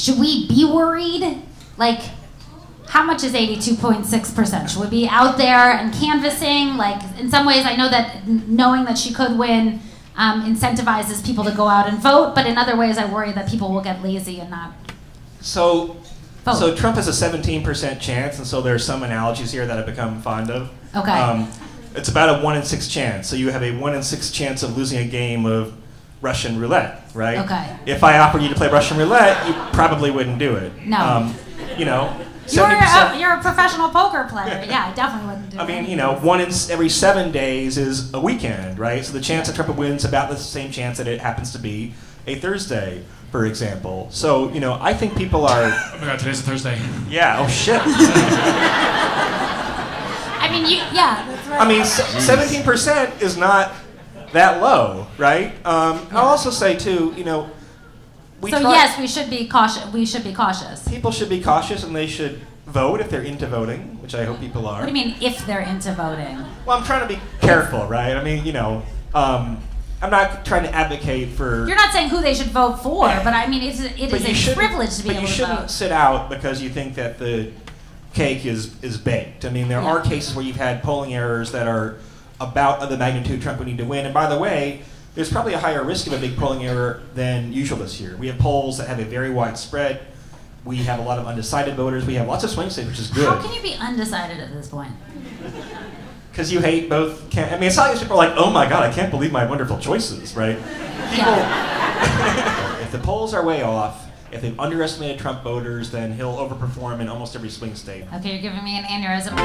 should we be worried? Like, how much is 82.6%? Should we be out there and canvassing? Like, in some ways, I know that knowing that she could win incentivizes people to go out and vote, but in other ways, I worry that people will get lazy and not vote. So Trump has a 17% chance, and so there are some analogies here that I've become fond of. Okay. It's about a 1 in 6 chance. So you have a 1 in 6 chance of losing a game of Russian roulette, right? Okay. If I offered you to play Russian roulette, you probably wouldn't do it. No. You know, you're a professional poker player. Yeah, I definitely wouldn't do it. I mean, you know, 1 in every 7 days is a weekend, right? So the chance that Trump wins about the same chance that it happens to be a Thursday, for example. So, you know, I think people are... Oh my God, today's a Thursday. Yeah, oh shit. I mean, yeah, that's right. I mean, 17% is not that low, right? I'll also say too, you know, yes, we should be cautious. We should be cautious. People should be cautious, and they should vote if they're into voting, which I hope people are. What do you mean, if they're into voting? Well, I'm trying to be careful, right? I mean, you know, I'm not trying to advocate for. You're not saying who they should vote for, but I mean, it is a privilege to be able to vote. But you shouldn't sit out because you think that the cake is baked. I mean, there are cases where you've had polling errors that are about the magnitude Trump would need to win. And by the way, there's probably a higher risk of a big polling error than usual this year. We have polls that have a very wide spread. We have a lot of undecided voters. We have lots of swing states, which is good. How can you be undecided at this point? Because you hate both. I mean, it's not like people are like, oh my God, I can't believe my wonderful choices, right? People, if the polls are way off, if they've underestimated Trump voters, then he'll overperform in almost every swing state. Okay, you're giving me an aneurysm.